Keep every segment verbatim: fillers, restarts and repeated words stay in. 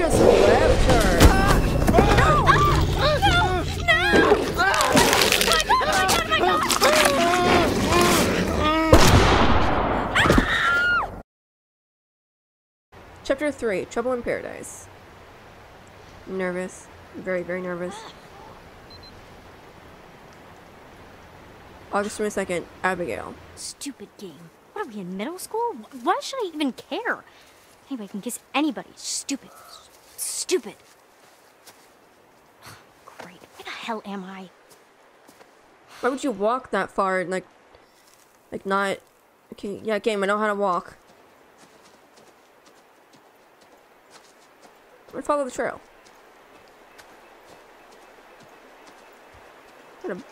just left her. No! No! No! Oh my God! Oh my God! Oh my God! Oh my God. Chapter three: Trouble in Paradise. Nervous, very, very nervous. August twenty-second, Abigail. Stupid game. What are we in middle school? Why should I even care? Anybody can kiss anybody. Stupid. Stupid. Great. Where the hell am I? Why would you walk that far and like, like not? Okay, yeah, game. I know how to walk. I'm gonna follow the trail. Got a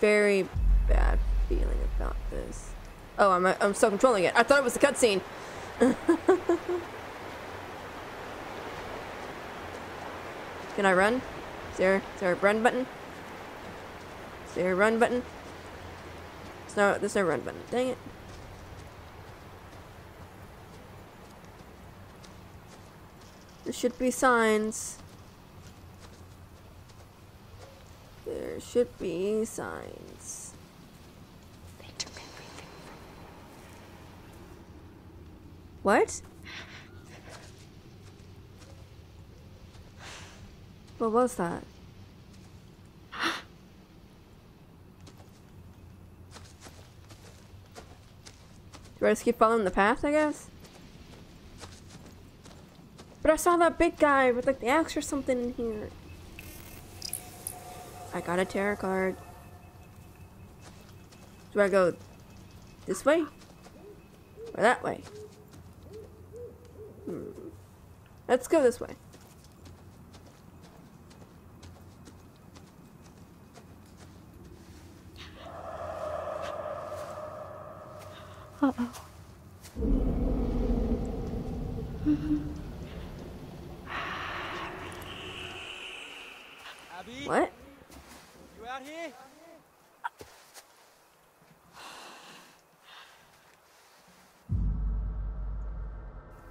very bad feeling about this. Oh, I'm I'm still controlling it. I thought it was a cutscene. Can I run? Is there is there a run button? Is there a run button? There's no there's no run button. Dang it. There should be signs. There should be signs. What? What was that? Do I just keep following the path, I guess? But I saw that big guy with like the axe or something in here. I got a tarot card. Do I go this way? Or that way? Hmm. Let's go this way. Uh-oh. Abby? What? You out here?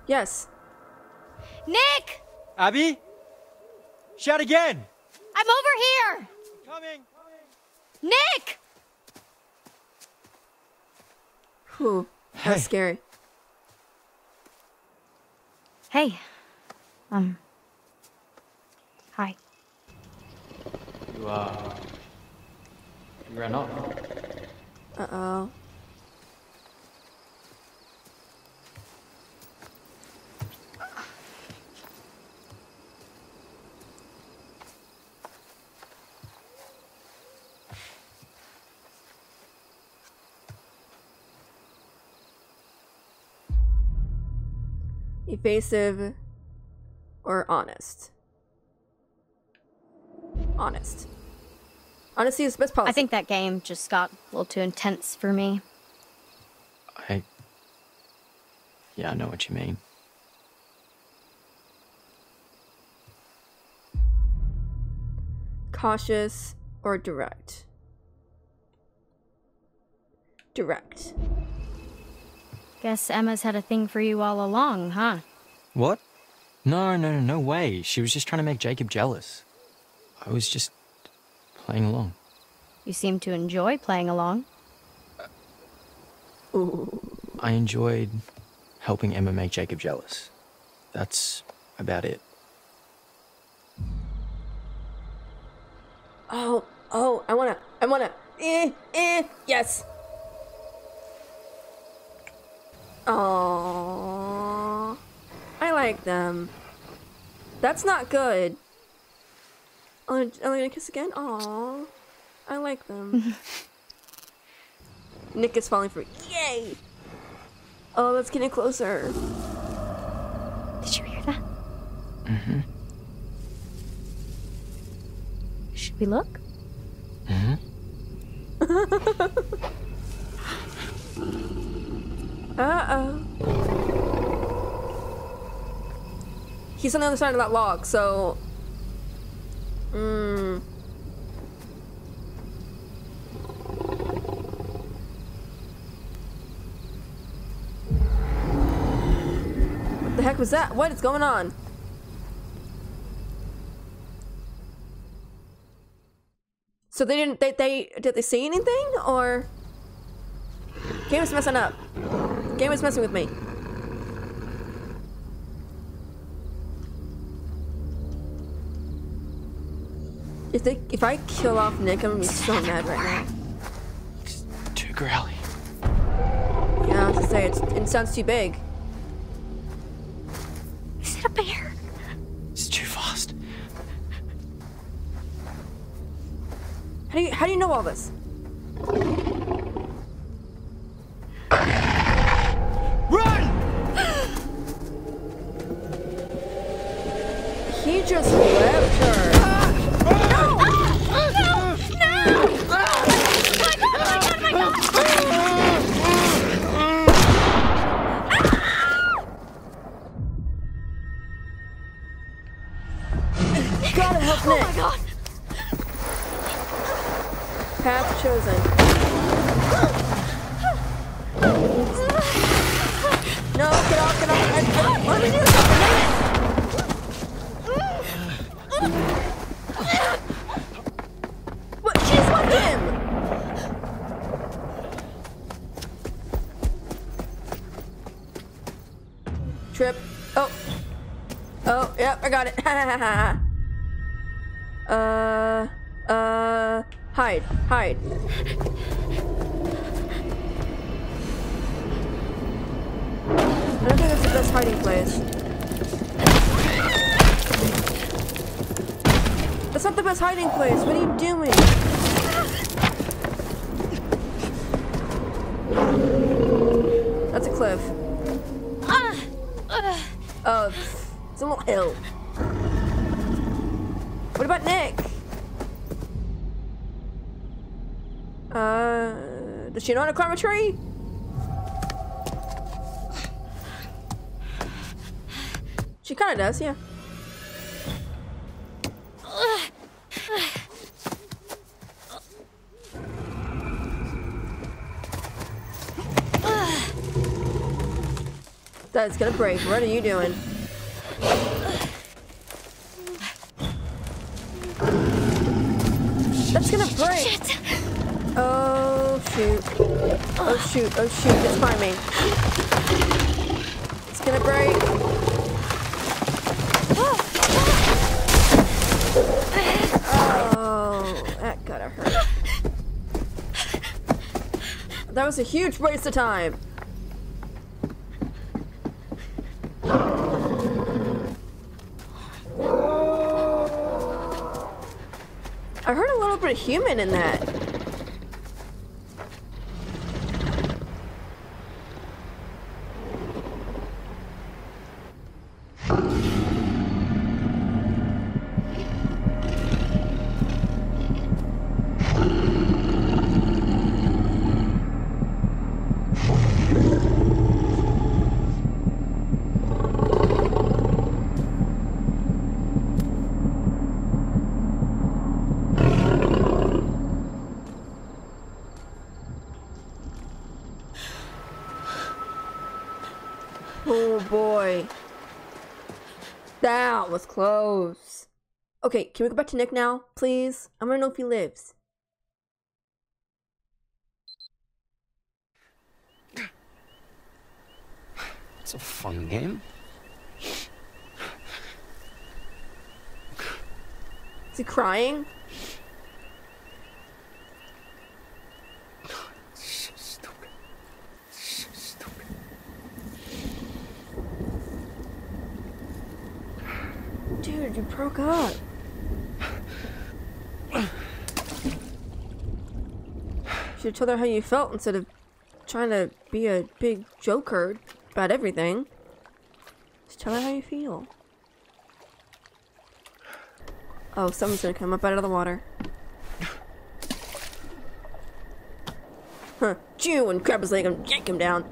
Yes. Nick! Abby? Shout again! I'm over here! I'm coming! Coming! Nick! Whew. Hey. That's scary. Hey. Um. Hi. You, uh. You ran off. Uh-oh. Evasive or honest? Honest. Honesty is the best policy. I think that game just got a little too intense for me. I... Yeah, I know what you mean. Cautious or direct? Direct. Guess Emma's had a thing for you all along, huh? What? No, no, no way. She was just trying to make Jacob jealous. I was just playing along. You seem to enjoy playing along. Uh, I enjoyed helping Emma make Jacob jealous. That's about it. Oh, oh, I wanna, I wanna, eh, eh, yes. Aww, I like them. That's not good. Are they gonna kiss again? Aww, I like them. Nick is falling for it. Yay! Oh, let's get it closer. Did you hear that? Mm-hmm. Should we look? Mm-hmm. Uh-oh. He's on the other side of that log, so... Mmm. What the heck was that? What is going on? So they didn't, they, they, did they see anything, or? Game is messing up. Game is messing with me. If they, if I kill off Nick, I'm gonna be so mad right now. It's too growly. Yeah, I was gonna say, it's, it sounds too big. Is it a bear? It's too fast. How do you, how do you know all this? Run! He just left her. No! Oh, no! No! Oh my god! Oh my god! Oh my god! Ah! Gotta help Nick. Oh my god! Path chosen. No, get off, get off. I, I, what do we do? What? She's with him! Trip. Oh. Oh, yep, I got it. uh, uh, hide, hide. I don't think that's the best hiding place. That's not the best hiding place. What are you doing? That's a cliff. Oh, it's a little hill. What about Nick? Uh, does she know how to climb a tree? She kind of does, yeah. That's gonna break. What are you doing? That's gonna break. Shit. Oh shoot! Oh shoot! Oh shoot! It's climbing. It's gonna break. Oh, that gotta hurt. That was a huge waste of time. I heard a little bit of human in that. That was close. Okay, can we go back to Nick now, please? I want to know if he lives. It's a fun game. Is he crying? Dude, you broke up. You should tell her how you felt instead of trying to be a big joker about everything. Just tell her how you feel. Oh, someone's gonna come up out of the water. Huh, chew and grab his leg and yank him down.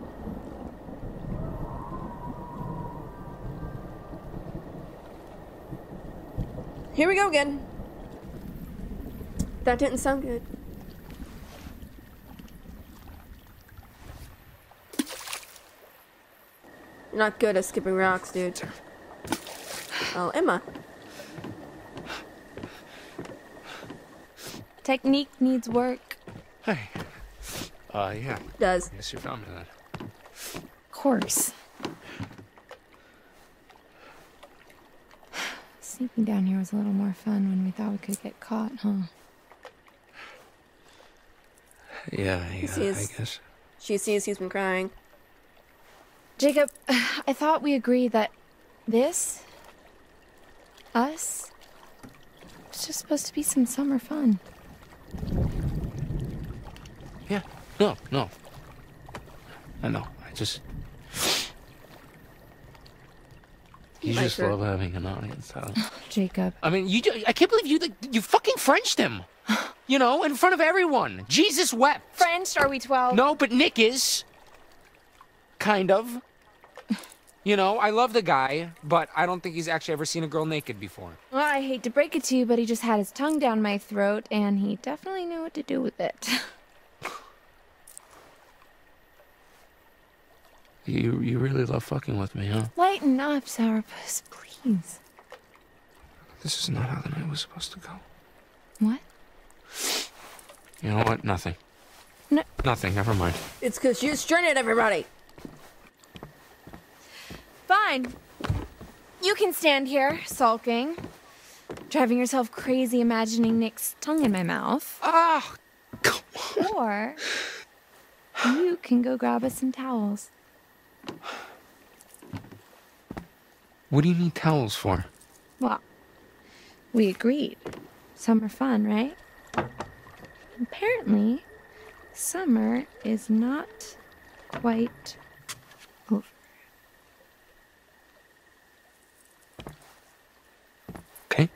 Here we go again. That didn't sound good. You're not good at skipping rocks, dude. Oh, Emma. Technique needs work. Hey. Uh, yeah. It does. Yes, you found me that. Of course. Sneaking down here was a little more fun when we thought we could get caught, huh? Yeah, yeah, sees, I guess. She sees he's been crying. Jacob, I thought we agreed that this, us, it's just supposed to be some summer fun. Yeah, no, no. I know, I just... You My just shirt. love having an audience, huh? Jacob. I mean, you. I can't believe you, like, you fucking Frenched him. You know, in front of everyone. Jesus wept. Frenched? Are we twelve? No, but Nick is. Kind of. You know, I love the guy, but I don't think he's actually ever seen a girl naked before. Well, I hate to break it to you, but he just had his tongue down my throat, and he definitely knew what to do with it. You you really love fucking with me, huh? Lighten up, Sourpuss, please. This is not how the night was supposed to go. What? You know what? Nothing. No. Nothing. Never mind. It's because you strained it, everybody. Fine. You can stand here, sulking, driving yourself crazy, imagining Nick's tongue in my mouth. Ah, oh, come on. Or you can go grab us some towels. What do you need towels for? Well, we agreed. Summer fun, right? Apparently, summer is not quite over. Okay.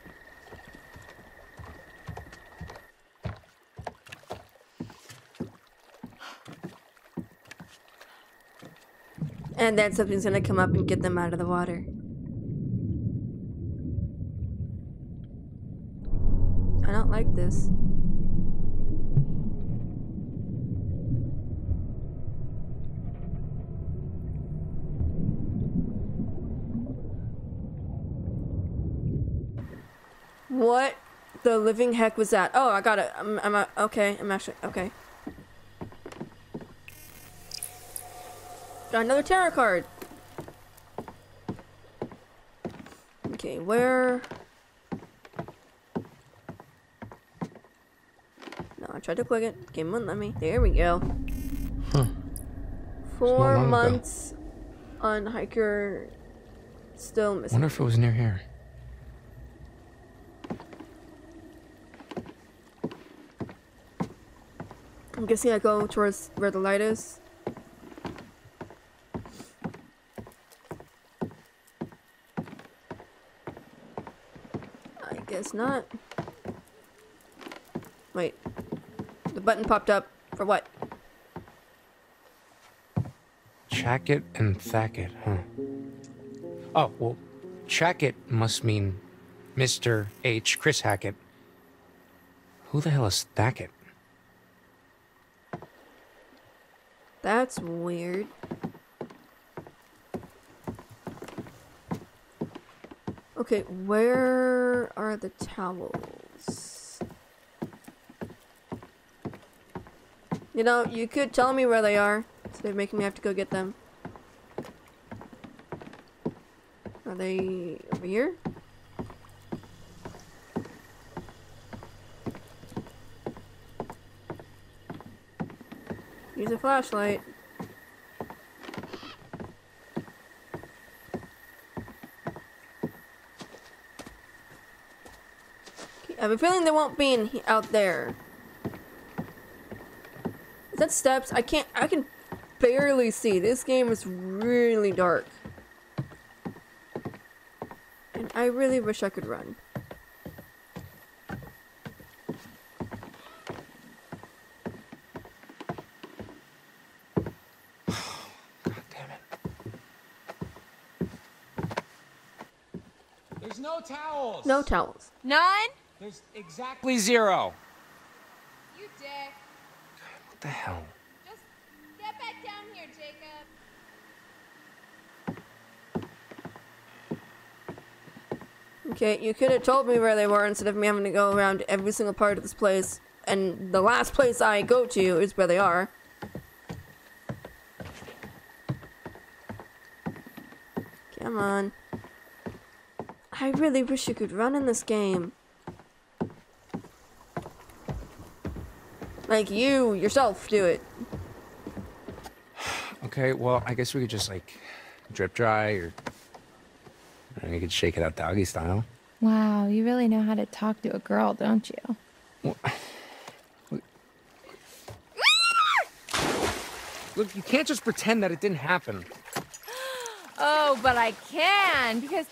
And then something's gonna come up and get them out of the water. I don't like this. What the living heck was that? Oh, I got it. I'm, I'm okay. I'm actually okay. Got another tarot card. Okay, where? No, I tried to click it. Game wouldn't let me. There we go. Huh. Four so months ago. on hiker still missing. Wonder if it was near here. I'm guessing I go towards where the light is. I guess not. Wait. The button popped up. For what? Check it and thack it, huh? Oh, well, check it must mean Mister H. Chris Hackett. Who the hell is Thack It? That's weird. Okay, where are the towels? You know, you could tell me where they are. So they're making me have to go get them. Are they over here? Use a flashlight. I have a feeling they won't be in he out there. Is that steps? I can't. I can barely see. This game is really dark, and I really wish I could run. Towels. No towels. None? There's exactly zero. You dick. God, what the hell? Just get back down here, Jacob. Okay, you could have told me where they were instead of me having to go around every single part of this place and the last place I go to is where they are. Come on. I really wish you could run in this game. Like, you, yourself, do it. Okay, well, I guess we could just, like, drip dry, or... or you could shake it out doggy style. Wow, you really know how to talk to a girl, don't you? Well, look, look, you can't just pretend that it didn't happen. Oh, but I can, because,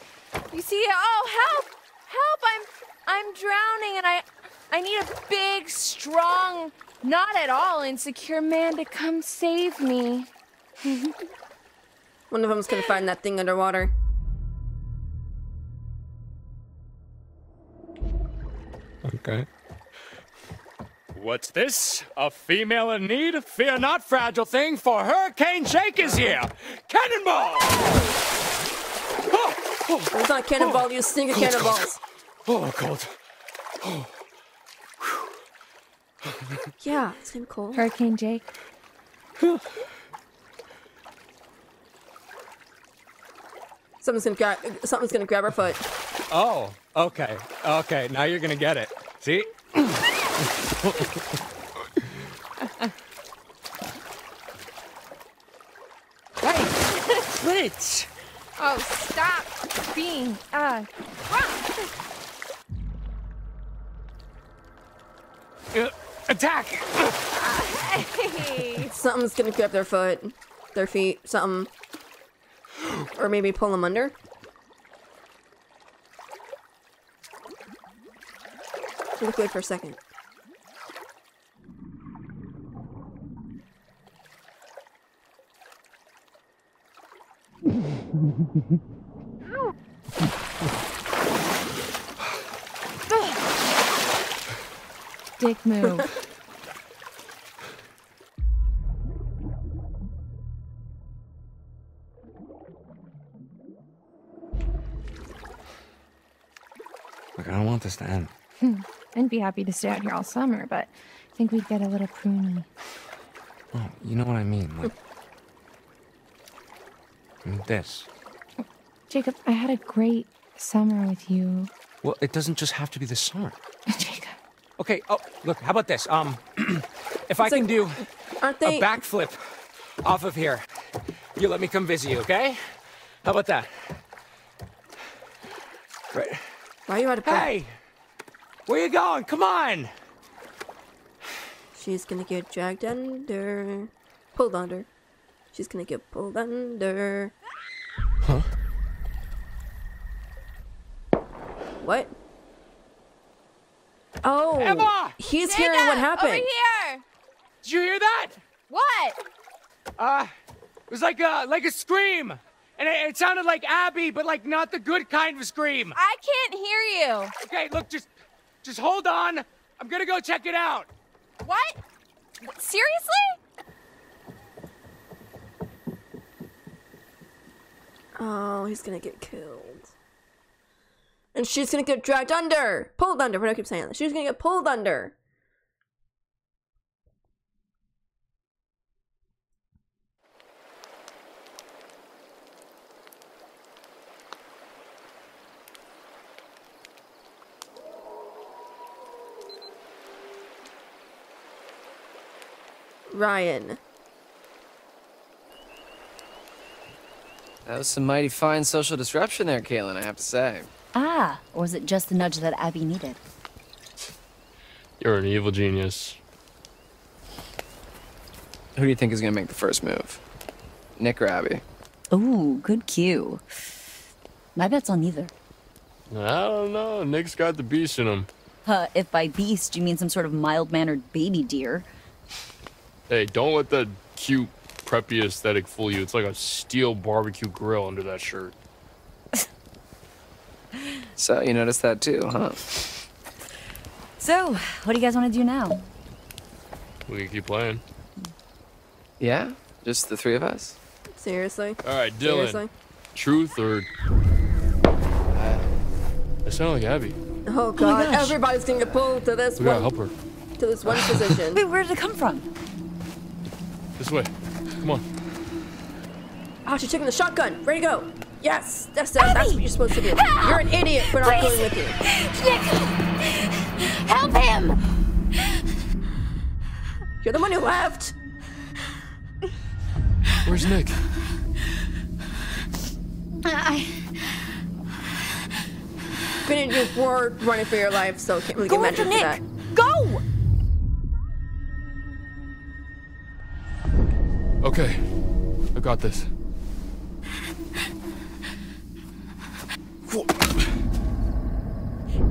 you see, oh, help! Help, I'm, I'm drowning, and I, I need a big, strong... not at all insecure man to come save me. One of them's gonna find that thing underwater. Okay. What's this? A female in need? Fear not, fragile thing, for Hurricane Jake is here! Cannonball! It's not cannonball, you stinker cannonballs. Oh, cold. Oh. Yeah, it's been cold. Hurricane Jake. Someone's gonna grab. Something's gonna grab her foot. Oh, okay, okay. Now you're gonna get it. See? Hey, switch! Oh, stop being uh. uh Attack! Uh, hey. Something's gonna grab their foot, their feet, something. Or maybe pull them under. Look away for a second. Dick move. Look, I don't want this to end. I'd be happy to stay out here all summer, but I think we'd get a little pruny. Oh, you know what I mean. Like, I mean this. Jacob, I had a great summer with you. Well, it doesn't just have to be this summer. Jacob. Okay, oh, look, how about this? Um, if I can do a backflip off of here, you let me come visit you, okay? How about that? Right. Why are you out of breath? Hey! Where you going? Come on! She's gonna get dragged under. Pulled under. She's gonna get pulled under. Huh? What? Oh, Emma! He's Jacob, hearing what happened. Over here. Did you hear that? What? Uh, it was like a like a scream, and it, it sounded like Abby, but like not the good kind of scream. I can't hear you. Okay, look, just just hold on. I'm gonna go check it out. What? Seriously? Oh, he's gonna get killed. And she's gonna get dragged under! Pulled under, what do I keep saying that? She's gonna get pulled under! Ryan. That was some mighty fine social disruption there, Caitlin, I have to say. Ah, or was it just the nudge that Abby needed? You're an evil genius. Who do you think is going to make the first move? Nick or Abby? Ooh, good cue. My bet's on neither. I don't know. Nick's got the beast in him. Huh, if by beast you mean some sort of mild-mannered baby deer. Hey, don't let that cute, preppy aesthetic fool you. It's like a steel barbecue grill under that shirt. So, you noticed that too, huh? So, what do you guys want to do now? We can keep playing. Yeah? Just the three of us? Seriously? Alright, Dylan. Seriously? Truth or... Uh, I sound like Abby. Oh god, oh everybody's gonna pull to this we one. We gotta help her. to this one position. Wait, where did it come from? This way. Come on. Oh, she took in the shotgun. Ready to go. Yes, that's that. That's what you're supposed to do. Help! You're an idiot for not going with you. Nick, help him! You're the one who left. Where's Nick? I. Been in your war running for your life, so can't really go get mad at that. Go! Okay, I got this.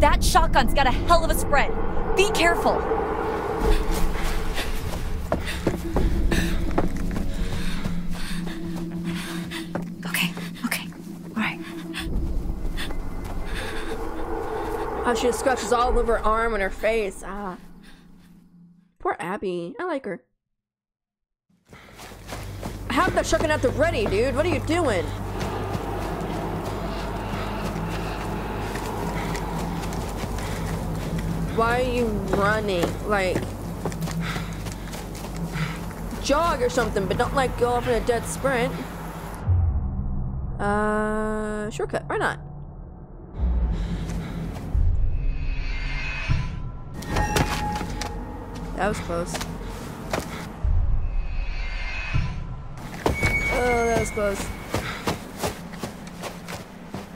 That shotgun's got a hell of a spread. Be careful. Okay, okay, all right. Oh, she has scratches all over her arm and her face. Ah, poor Abby. I like her. Have that shotgun at the ready, dude. What are you doing? Why are you running? Like, jog or something, but don't like go off in a dead sprint. Uh, shortcut or not? That was close. Oh, that was close.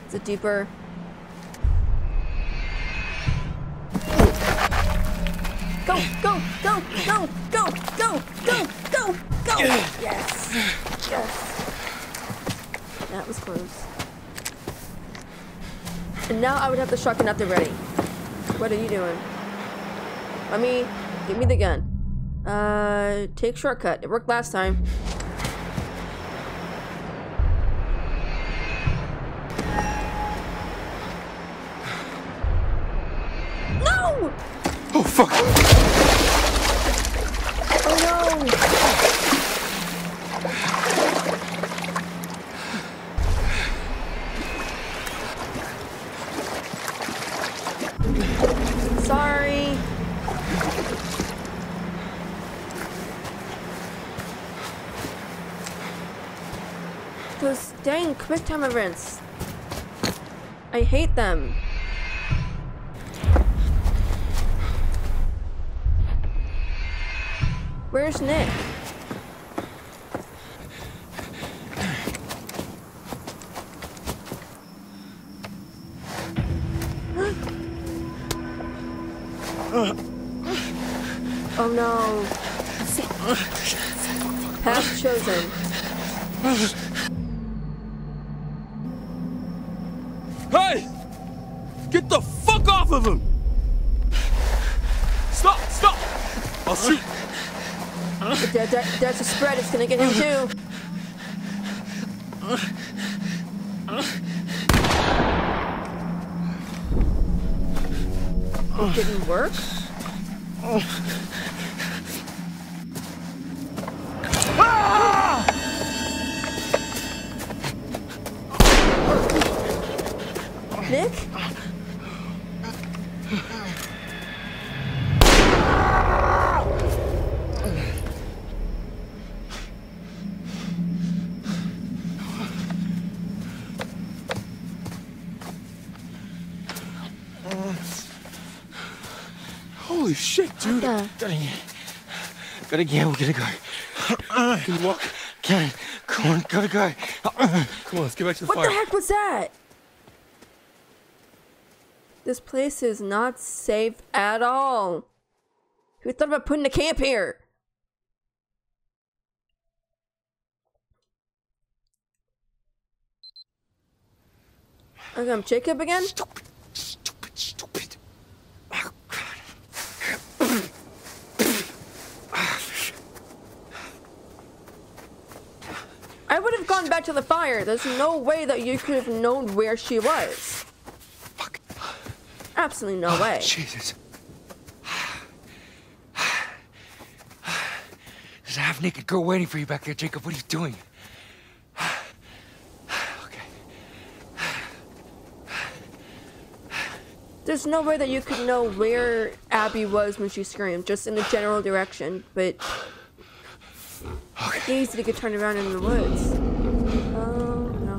Is it deeper? Go, go, go, go, go, go, go, go, go! Yes, yes. That was close. And now I would have the shotgun at the ready. What are you doing? Let me, give me the gun. Uh, take shortcut. It worked last time. No! Oh, fuck! Those dang quick time events. I hate them. Where's Nick? Oh no. Path chosen. Get the fuck off of him! Stop! Stop! I'll shoot! That, that, that's a spread. It's gonna get him too. It didn't work? Ah! Nick? Holy shit, dude! Yeah. Dang it. Gotta go, gotta go. Can you walk? Can. Come on, gotta go. Come on, let's get back to the what fire. What the heck was that? This place is not safe at all. Who thought about putting a camp here? Okay, I'm Jacob again? Stupid, stupid, stupid. Oh, God. I would have gone back to the fire. There's no way that you could have known where she was. Absolutely no way. Oh, Jesus. There's a half-naked girl waiting for you back there, Jacob. What are you doing? Okay. There's no way that you could know where Abby was when she screamed, just in a general direction, but it's easy to get turned around in the woods. Oh no.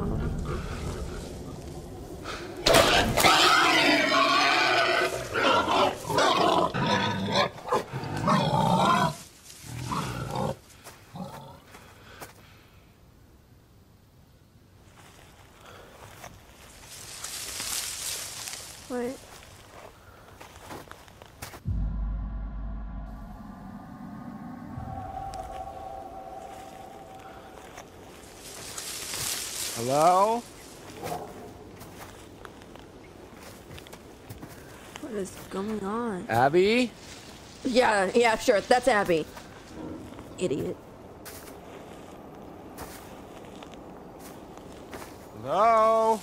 What? Hello? What is going on? Abby? Yeah, yeah, sure. That's Abby. Idiot. Hello?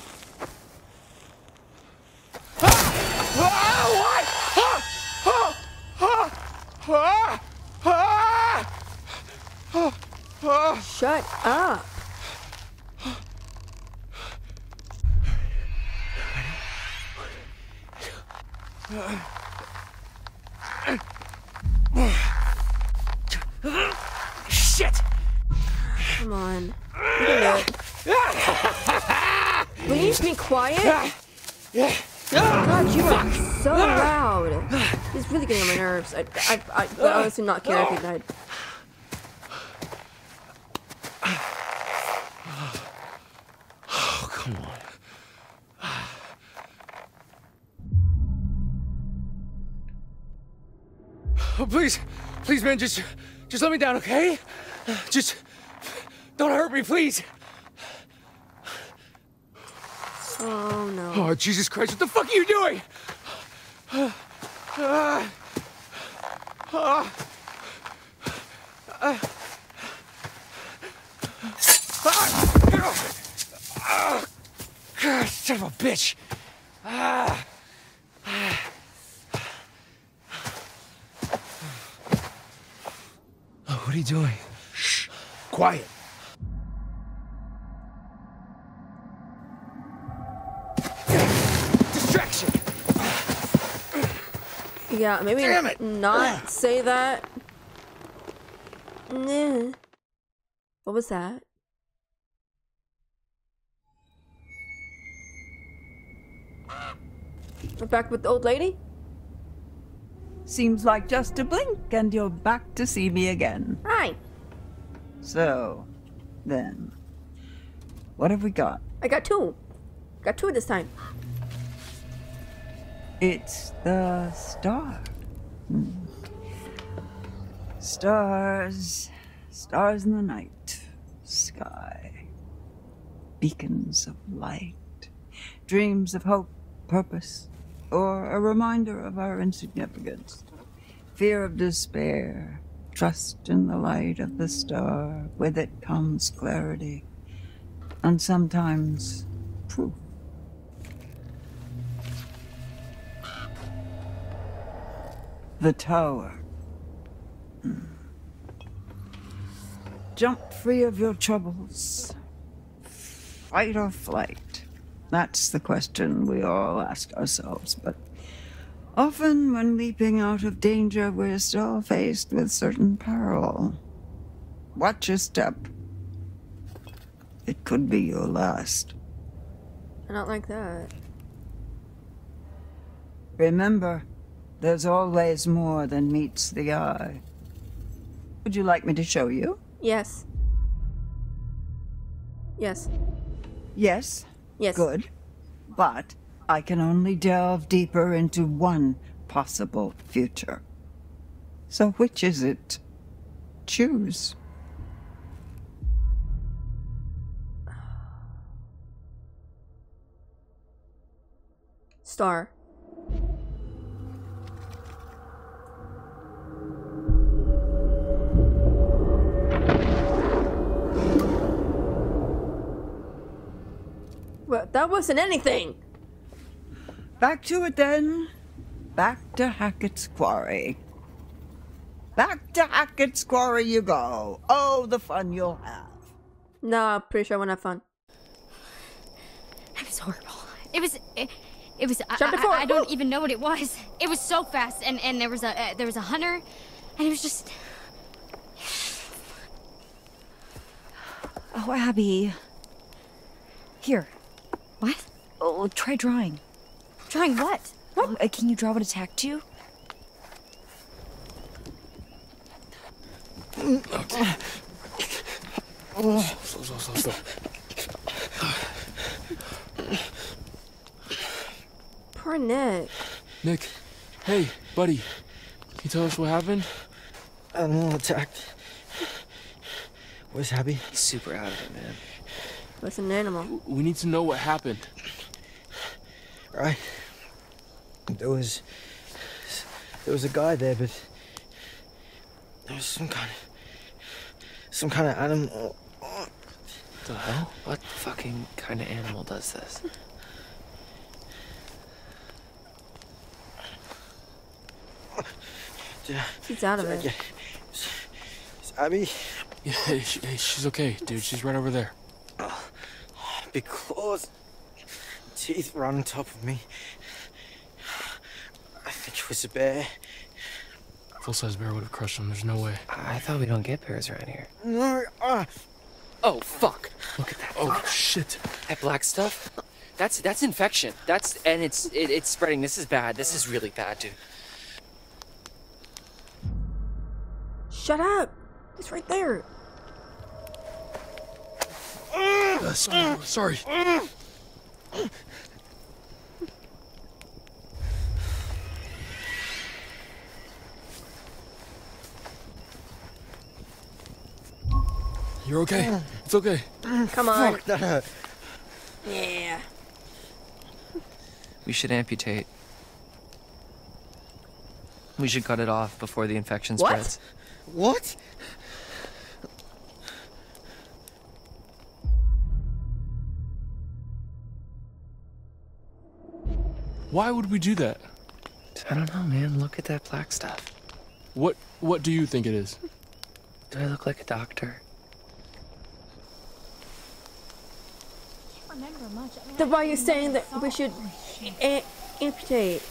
Ah! Ah, what? Ah! Ah! Ah! Ah! Ah! Ah! Ah! Shut up. Shit! Come on. We can do it. Will you just be quiet? God, you are so loud. It's really getting on my nerves. I, I, I, I honestly not care if you died. Oh, come on. Oh, please, please, man, just, just let me down, okay? Just, don't hurt me, please. Oh no. Oh, Jesus Christ, what the fuck are you doing? Uh, uh, uh, uh, uh, uh, God, son of a bitch. Uh, uh, What are you doing? Shh. Quiet. Distraction. Yeah, maybe Damn it. not say that. Nah. What was that? We're back with the old lady? Seems like just a blink, and you're back to see me again. Hi. So, then, what have we got? I got two. Got two this time. It's the star. Hmm. Stars. Stars in the night. Sky. Beacons of light. Dreams of hope, purpose. Or a reminder of our insignificance, fear of despair, trust in the light of the star. With it comes clarity, and sometimes proof. The tower. Jump free of your troubles. Fight or flight. That's the question we all ask ourselves, but often when leaping out of danger, we're still faced with certain peril. Watch your step. It could be your last. I don't like that. Remember, there's always more than meets the eye. Would you like me to show you? Yes. Yes. Yes? Yes. Good, but I can only delve deeper into one possible future. So which is it? Choose. Star. Well, that wasn't anything. Back to it then. Back to Hackett's Quarry. Back to Hackett's Quarry you go. Oh, the fun you'll have. No, I'm pretty sure I won't have fun. That was horrible. It was... It, It was Chapter I, four. I, I don't even know what it was. It was so fast, and and there was a uh, there was a hunter, and it was just. Oh, Abby. Here. What? Oh, try drawing. Drawing what? What? Oh, uh, can you draw an attack too? Okay. Slow, slow, slow, slow. Poor Nick. Nick, hey, buddy. Can you tell us what happened? I don't know, attacked. Where's Abby? He's super out of it, man. That's an animal. We need to know what happened. All right. There was... There was a guy there, but... There was some kind of... Some kind of animal... What the hell? What fucking kind of animal does this? She's out of it. Is, is Abby... Yeah, hey, she, hey, she's okay, dude. She's right over there. Oh, big claws, teeth were on top of me. I think it was a bear. Full-size bear would have crushed him. There's no way. I thought we don't get bears around here. No. Uh, oh fuck! Look at that. Oh shit! That black stuff. That's that's infection. That's and it's it, it's spreading. This is bad. This is really bad, dude. Shut up. It's right there. Uh, sorry. sorry. You're okay. It's okay. Come on. Yeah. We should amputate. We should cut it off before the infection what? spreads. What? Why would we do that? I don't know, man. Look at that black stuff. What what do you think it is? Do I look like a doctor? I can't remember much. I mean, That's I why you're saying that we should a amputate.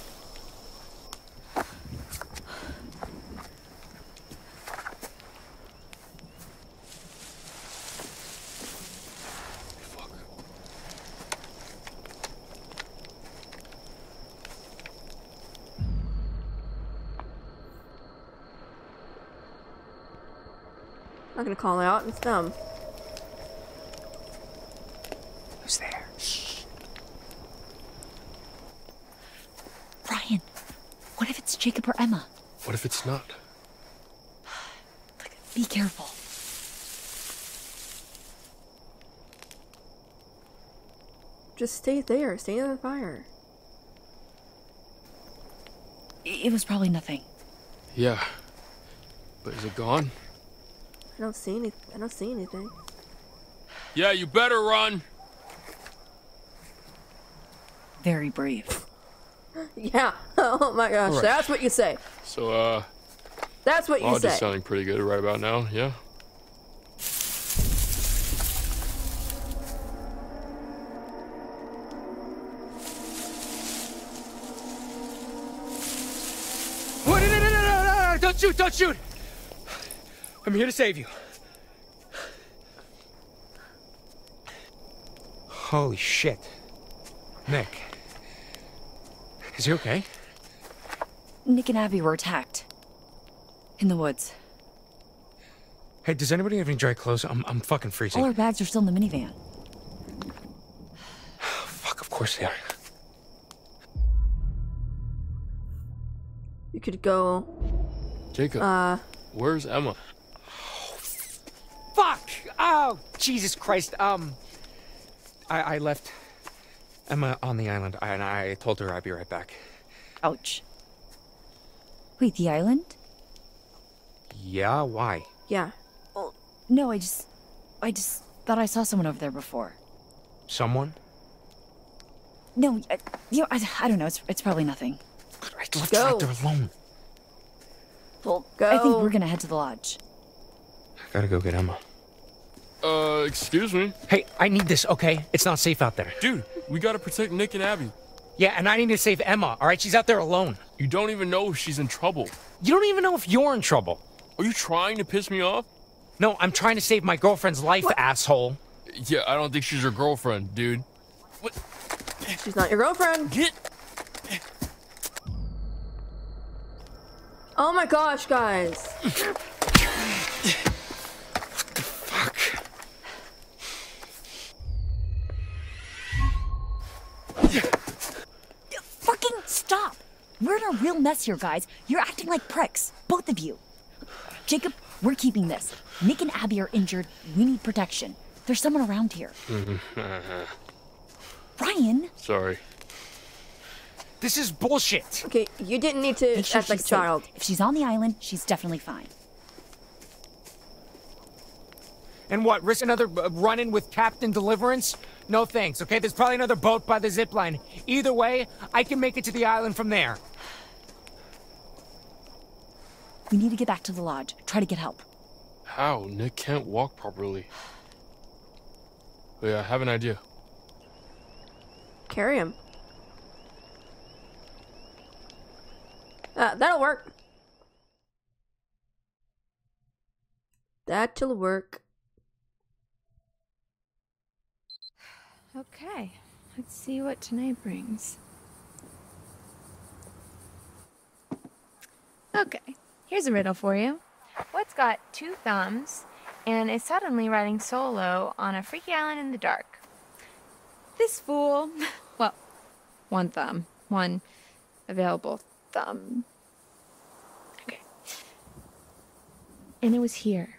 I'm gonna call out and thumb. Who's there? Shh. Ryan, what if it's Jacob or Emma? What if it's not? Look, be careful. Just stay there. Stay near the fire. It was probably nothing. Yeah, but is it gone? I don't see any. I don't see anything. Yeah, you better run. Very brave. Yeah. Oh my gosh, right. That's what you say. So, uh. That's what you say. Audio's sounding pretty good right about now. Yeah. Wait, no, no, no, no, no, no! Don't shoot! Don't shoot! I'm here to save you. Holy shit. Nick. Is he okay? Nick and Abby were attacked. In the woods. Hey, does anybody have any dry clothes? I'm, I'm fucking freezing. All our bags are still in the minivan. Oh, fuck, of course they are. You could go... Jacob, uh, where's Emma? Fuck! Oh, Jesus Christ. Um, I, I left Emma on the island, and I told her I'd be right back. Ouch. Wait, the island? Yeah, why? Yeah. Well, no, I just... I just thought I saw someone over there before. Someone? No, I, you know, I, I don't know. It's, it's probably nothing. God, I left her out there alone. Well, go. I think we're gonna head to the lodge. I gotta go get Emma. Uh, excuse me? Hey, I need this, okay? It's not safe out there. Dude, we gotta protect Nick and Abby. Yeah, and I need to save Emma, all right? She's out there alone. You don't even know if she's in trouble. You don't even know if you're in trouble. Are you trying to piss me off? No, I'm trying to save my girlfriend's life, what? Asshole. Yeah, I don't think she's your girlfriend, dude. What? She's not your girlfriend. Get... Oh my gosh, guys. What the fuck? Fucking stop. We're in a real mess here, guys. You're acting like pricks, both of you. Jacob, we're keeping this. Nick and Abby are injured. We need protection. There's someone around here. Ryan? Sorry. This is bullshit. Okay, you didn't need to sure act like a child. Safe. If she's on the island, she's definitely fine. And what, risk another run-in with Captain Deliverance? No thanks, okay? There's probably another boat by the zipline. Either way, I can make it to the island from there. We need to get back to the lodge. Try to get help. How? Nick can't walk properly. Yeah, I have an idea. Carry him. Uh, that'll work. That'll work. Okay, let's see what tonight brings. Okay, here's a riddle for you. What's got two thumbs and is suddenly riding solo on a freaky island in the dark? This fool. Well, one thumb. One available thumb. Okay. And it was here,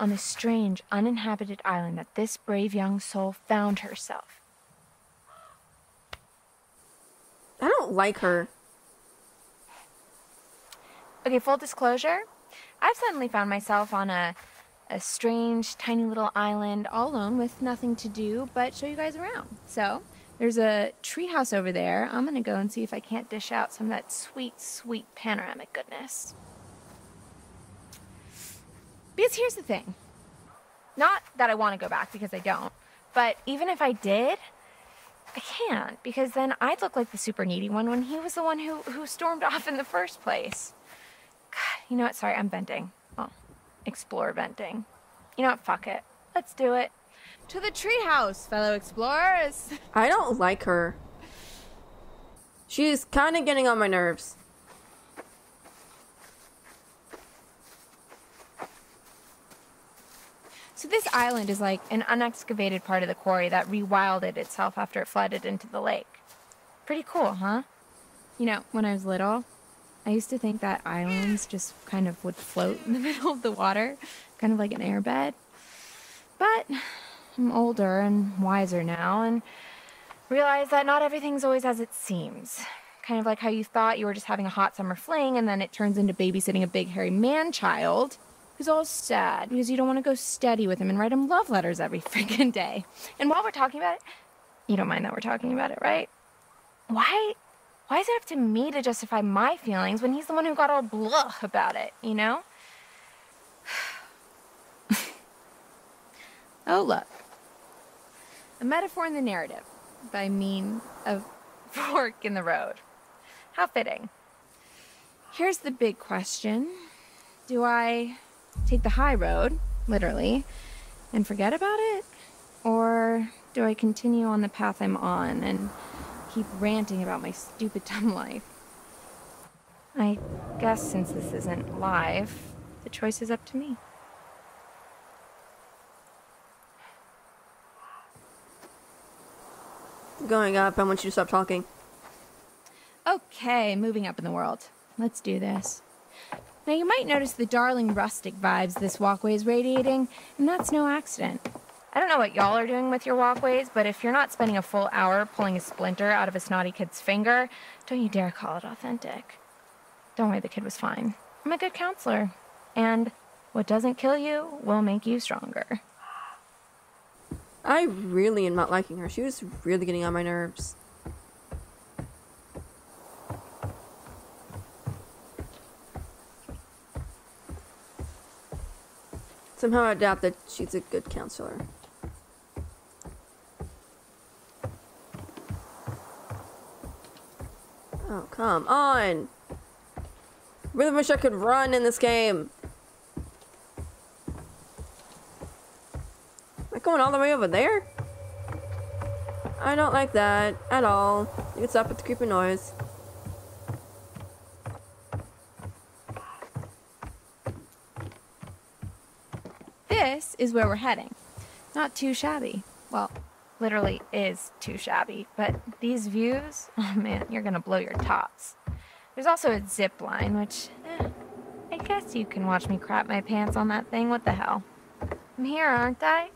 on this strange, uninhabited island, that this brave young soul found herself. I don't like her. Okay, full disclosure, I've suddenly found myself on a, a strange, tiny little island all alone with nothing to do but show you guys around. So, there's a treehouse over there. I'm gonna go and see if I can't dish out some of that sweet, sweet panoramic goodness. Because here's the thing. Not that I want to go back, because I don't. But even if I did, I can't. Because then I'd look like the super needy one when he was the one who, who stormed off in the first place. God, you know what? Sorry, I'm venting. Oh, explore venting. You know what? Fuck it. Let's do it. To the treehouse, fellow explorers. I don't like her. She's kind of getting on my nerves. So this island is like an unexcavated part of the quarry that rewilded itself after it flooded into the lake. Pretty cool, huh? You know, when I was little, I used to think that islands just kind of would float in the middle of the water, kind of like an airbed. But I'm older and wiser now and realize that not everything's always as it seems. Kind of like how you thought you were just having a hot summer fling and then it turns into babysitting a big hairy man-child who's all sad because you don't want to go steady with him and write him love letters every freaking day. And while we're talking about it, you don't mind that we're talking about it, right? Why, why is it up to me to justify my feelings when he's the one who got all blah about it, you know? Oh, look. A metaphor in the narrative, by mean of fork in the road. How fitting. Here's the big question. Do I take the high road, literally, and forget about it? Or do I continue on the path I'm on and keep ranting about my stupid dumb life? I guess since this isn't live, the choice is up to me. Going up, I want you to stop talking. Okay, moving up in the world. Let's do this. Now you might notice the darling rustic vibes this walkway is radiating, and that's no accident. I don't know what y'all are doing with your walkways, but if you're not spending a full hour pulling a splinter out of a snotty kid's finger, don't you dare call it authentic. Don't worry, the kid was fine. I'm a good counselor, and what doesn't kill you will make you stronger. I really am not liking her. She was really getting on my nerves. Somehow I doubt that she's a good counselor. Oh, come on. Really wish I could run in this game. Am I going all the way over there? I don't like that at all. You can stop with the creepy noise. This is where we're heading. Not too shabby. Well, literally is too shabby, but these views, oh man, you're gonna blow your tops. There's also a zip line, which, eh, I guess you can watch me crap my pants on that thing. What the hell? I'm here, aren't I?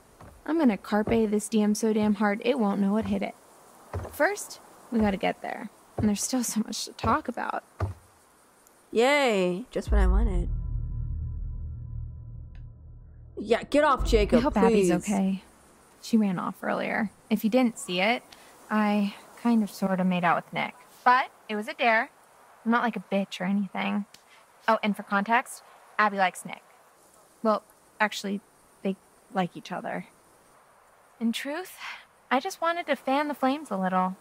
I'm gonna carpe this D M so damn hard it won't know what hit it. But first, we gotta get there, and there's still so much to talk about. Yay, just what I wanted. Yeah, get off, Jacob, I hope please. Abby's okay. She ran off earlier. If you didn't see it, I kind of sort of made out with Nick. But it was a dare. I'm not like a bitch or anything. Oh, and for context, Abby likes Nick. Well, actually, they like each other. In truth, I just wanted to fan the flames a little.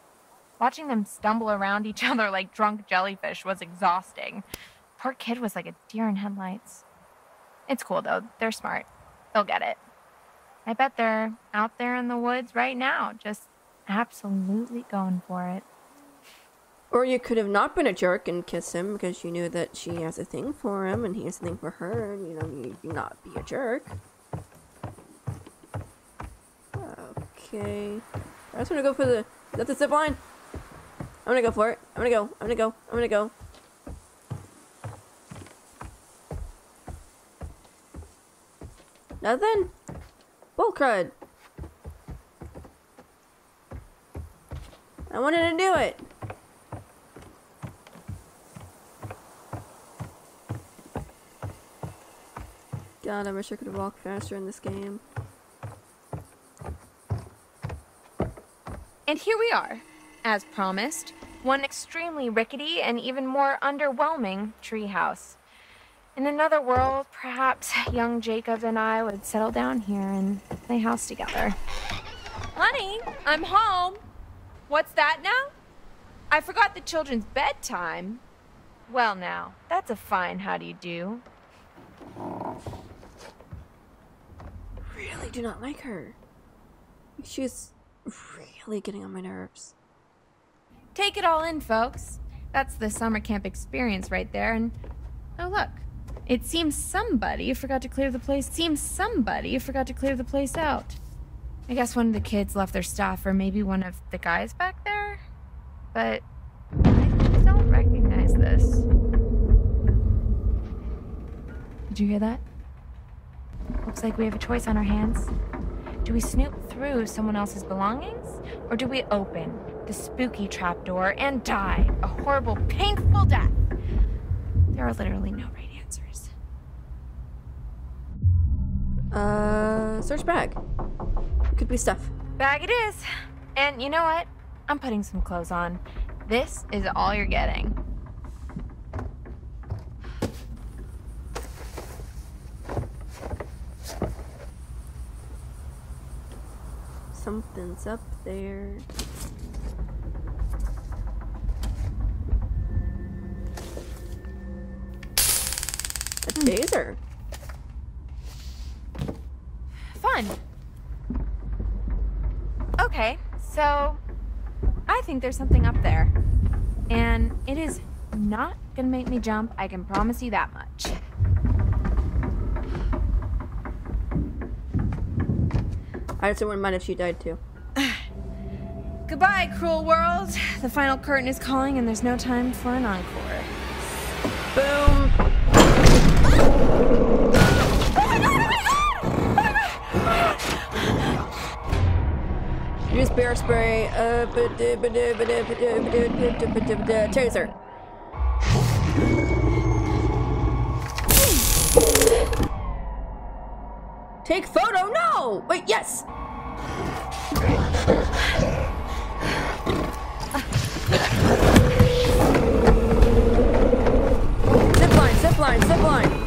Watching them stumble around each other like drunk jellyfish was exhausting. Poor kid was like a deer in headlights. It's cool, though. They're smart. They'll get it. I bet they're out there in the woods right now, just absolutely going for it. Or you could have not been a jerk and kissed him because you knew that she has a thing for him and he has a thing for her, and you know, you'd not be a jerk. Okay. I just want to go for the... Is that the zip line? I'm going to go for it. I'm going to go. I'm going to go. I'm going to go. Nothing? Bull crud. I wanted to do it. God, I wish I could have walked faster in this game. And here we are, as promised, one extremely rickety and even more underwhelming treehouse. In another world, perhaps young Jacob and I would settle down here and play house together. Honey, I'm home. What's that now? I forgot the children's bedtime. Well now, that's a fine how do you do. Really do not like her. She's really getting on my nerves. Take it all in, folks. That's the summer camp experience right there, and oh look. It seems somebody forgot to clear the place. Seems somebody forgot to clear the place out. I guess one of the kids left their stuff, or maybe one of the guys back there. But I don't recognize this. Did you hear that? Looks like we have a choice on our hands. Do we snoop through someone else's belongings, or do we open the spooky trapdoor and die a horrible, painful death? There are literally no right answers. Uh, search bag. It could be stuff. Bag it is. And you know what? I'm putting some clothes on. This is all you're getting. Something's up there. Taser. Fun. Okay, so I think there's something up there. And it is not gonna make me jump, I can promise you that much. I just wouldn't mind if she died too. Goodbye, cruel world. The final curtain is calling and there's no time for an encore. Boom. Use bear spray. Uh, Chaser. Take photo. No. Wait. Yes. Zip line. Zip line. Zip line.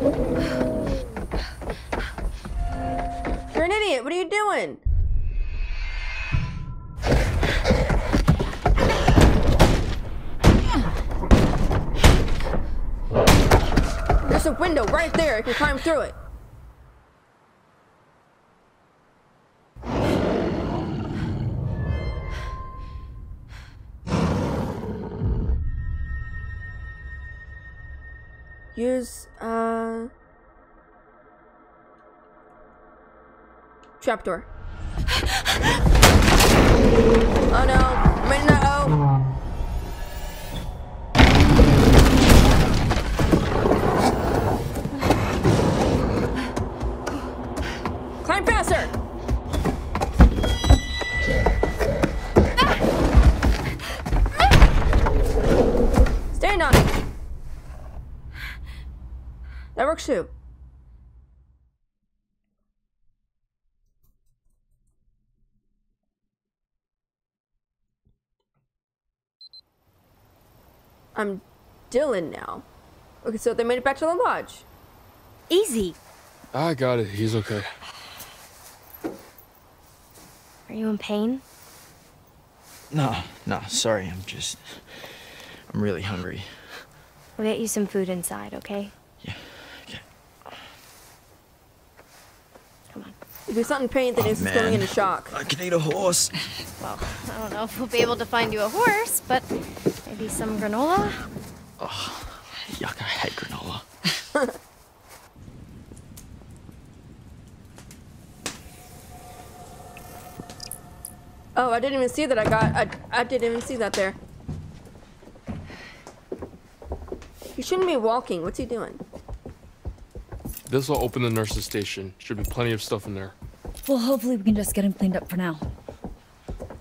You're an idiot. What are you doing? There's a window right there. I can climb through it. Use, uh... trapdoor. Oh no, I'm in the O. Climb faster! Stand on it. That works too. I'm Dylan now. Okay, so they made it back to the lodge. Easy. I got it. He's okay. Are you in pain? No, no. Sorry. I'm just... I'm really hungry. We'll get you some food inside, okay? Yeah. If you're not in pain, then it's oh, going into shock. I can eat a horse. Well, I don't know if we'll be able to find you a horse, but maybe some granola? Oh, yuck, I hate granola. Oh, I didn't even see that I got... I, I didn't even see that there. He shouldn't be walking. What's he doing? This will open the nurse's station. Should be plenty of stuff in there. Well, hopefully we can just get him cleaned up for now.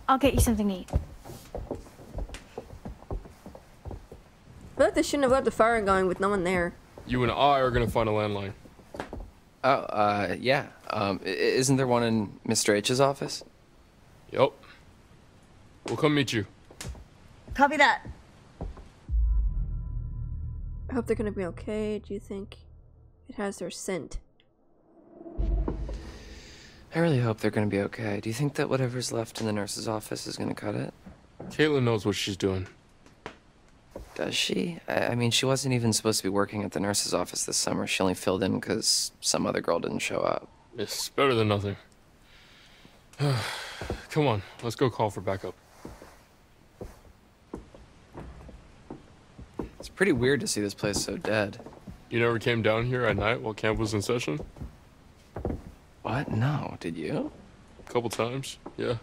I'll get you something to eat. But they shouldn't have left the fire going with no one there. You and I are gonna find a landline. Oh, uh, yeah. Um, isn't there one in Mister H's office? Yep. We'll come meet you. Copy that. I hope they're gonna be okay. Do you think? It has their scent. I really hope they're going to be okay. Do you think that whatever's left in the nurse's office is going to cut it? Caitlin knows what she's doing. Does she? I, I mean, she wasn't even supposed to be working at the nurse's office this summer. She only filled in because some other girl didn't show up. It's better than nothing. Come on, let's go call for backup. It's pretty weird to see this place so dead. You never came down here at night while camp was in session? What? No, did you? A couple times, yeah.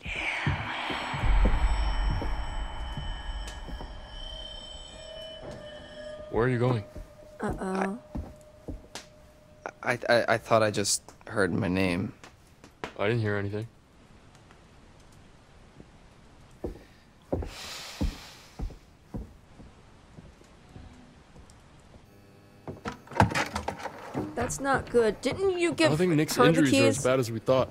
Damn. Where are you going? Uh-oh. I, I, I thought I just heard my name. I didn't hear anything. That's not good. Didn't you give her the keys? I think Nick's injuries are as bad as we thought.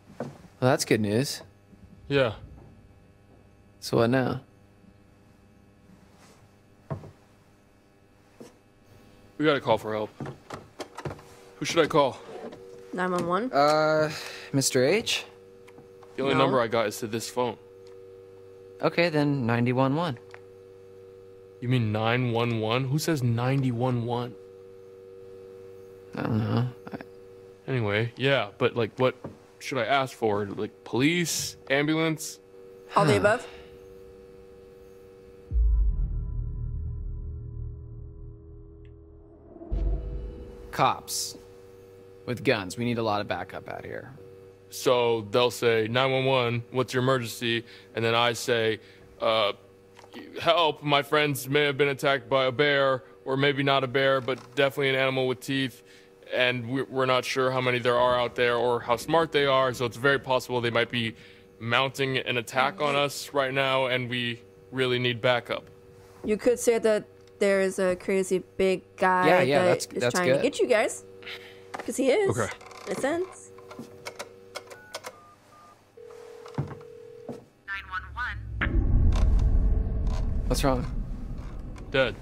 Well, that's good news. Yeah. So what now? We gotta call for help. Who should I call? nine one one? Uh, Mister H? The only no. number I got is to this phone. Okay, then nine one one. You mean nine one one? Who says nine one one? I don't know. I... Anyway, yeah, but like what should I ask for? Like police? Ambulance? All the above? Cops with guns. We need a lot of backup out here. So they'll say nine one one, what's your emergency? And then I say, uh, help, my friends may have been attacked by a bear, or maybe not a bear, but definitely an animal with teeth. And we're not sure how many there are out there or how smart they are. So it's very possible they might be mounting an attack on us right now, and we really need backup. You could say that there is a crazy big guy yeah, yeah, that that's, is that's trying good. to get you guys. Because he is. Okay. In a sense. nine one one. What's wrong? Dead.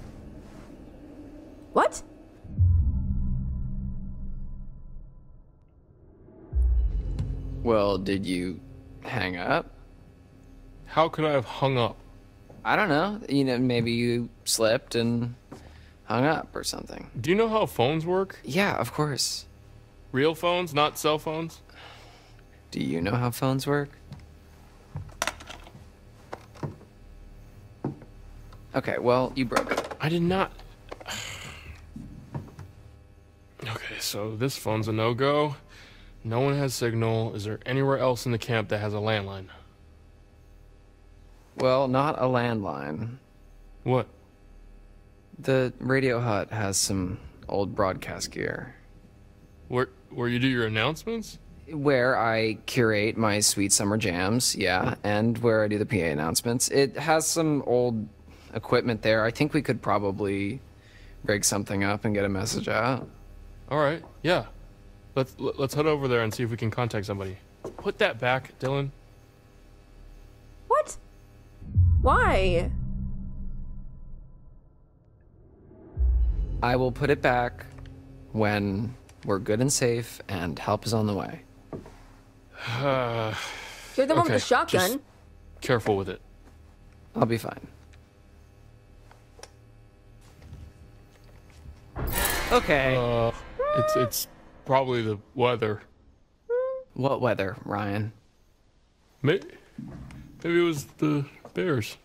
What? Well, did you hang up? How could I have hung up? I don't know. You know, maybe you slept and hung up or something. Do you know how phones work? Yeah, of course. Real phones, not cell phones? Do you know how phones work? Okay, well, you broke it. I did not. Okay, so this phone's a no-go. No one has signal. Is there anywhere else in the camp that has a landline? Well, not a landline. What? The radio hut has some old broadcast gear. Where where you do your announcements? Where I curate my sweet summer jams, yeah, and where I do the P A announcements. It has some old equipment there. I think we could probably rig something up and get a message out. All right, yeah. Let's let's head over there and see if we can contact somebody. Put that back, Dylan. What? Why? I will put it back when we're good and safe and help is on the way. Uh, You're the one okay, with the shotgun. Just careful with it. I'll be fine. Okay. Uh, it's it's probably the weather. What weather, Ryan? Maybe, maybe it was the bears.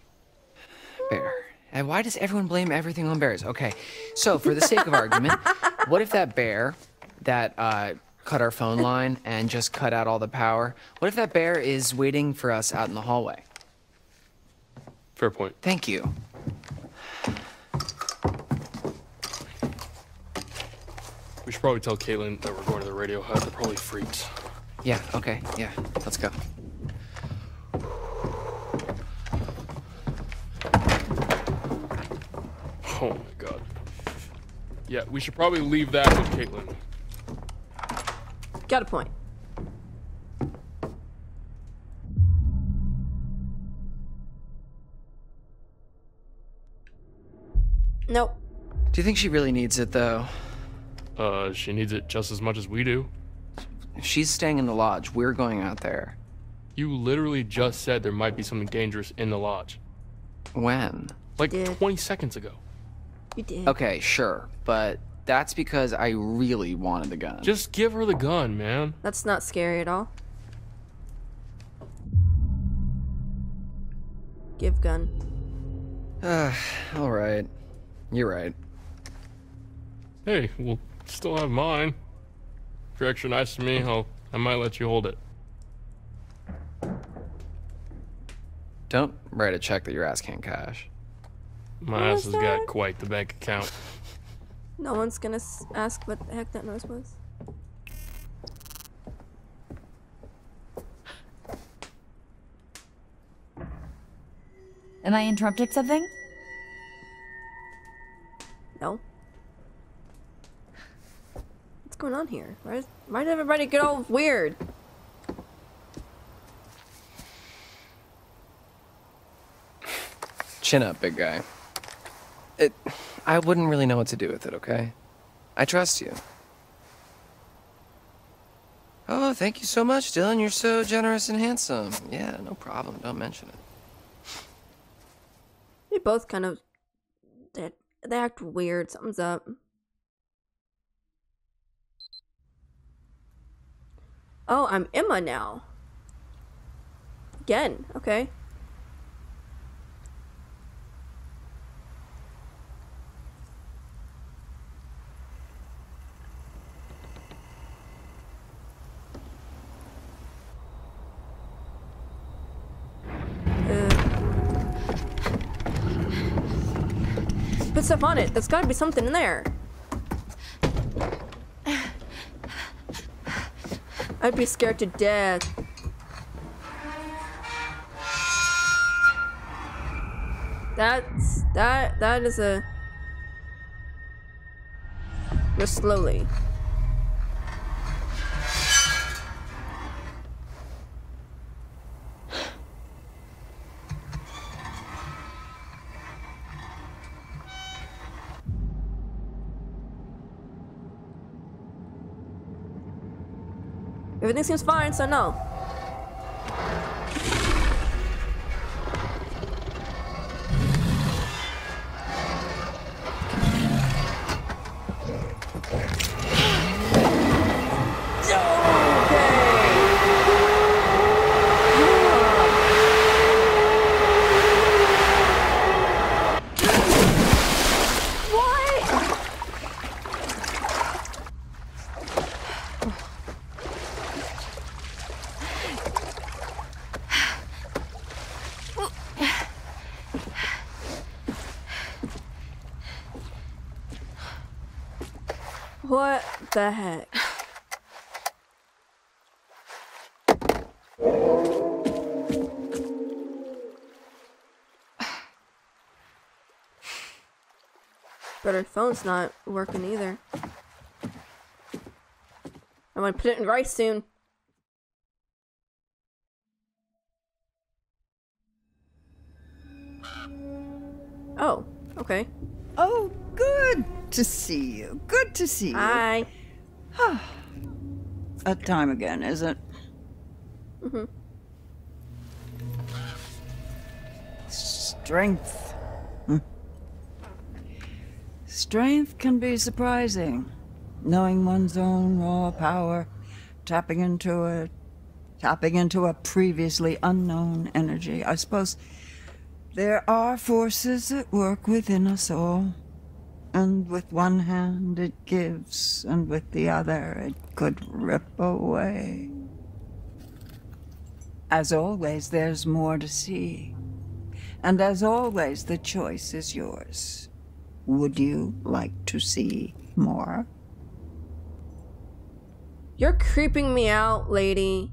Bear. And why does everyone blame everything on bears? Okay, so for the sake of argument, what if that bear that uh, cut our phone line and just cut out all the power, what if that bear is waiting for us out in the hallway? Fair point. Thank you. We should probably tell Caitlin that we're going to the radio hut. They're probably freaked. Yeah, okay, yeah, let's go. Oh my god. Yeah, we should probably leave that with Caitlin. Got a point. Nope. Do you think she really needs it, though? Uh, she needs it just as much as we do. If she's staying in the lodge, we're going out there. You literally just said there might be something dangerous in the lodge. When? Like yeah. twenty seconds ago. You did. Okay, sure, but that's because I really wanted the gun. Just give her the gun, man. That's not scary at all. Give gun. Uh, all right. You're right. Hey, we'll still have mine. If you're extra nice to me, I'll, I might let you hold it. Don't write a check that your ass can't cash. My ass has got quite the bank account. No one's gonna ask what the heck that noise was. Am I interrupting something? No. What's going on here? Why, is, why did everybody get all weird? Chin up, big guy. It, I wouldn't really know what to do with it, okay? I trust you. Oh, thank you so much, Dylan. You're so generous and handsome. Yeah, no problem. Don't mention it. They both kind of... They, they act weird. Something's up. Oh, I'm Emma now. Again. Okay. Put stuff on it. There's gotta be something in there. I'd be scared to death. That's that that is a just slowly. Everything seems fine, so no. What the heck? But her phone's not working either. I'm gonna put it in rice soon. Oh, okay. Oh, good to see you. Good to see you. Hi. That time again, is it? Mm-hmm. Strength. Hmm. Strength can be surprising. Knowing one's own raw power, tapping into it, tapping into a previously unknown energy. I suppose there are forces at work within us all. And with one hand it gives, and with the other it could rip away. As always, there's more to see. And as always, the choice is yours. Would you like to see more? You're creeping me out, lady.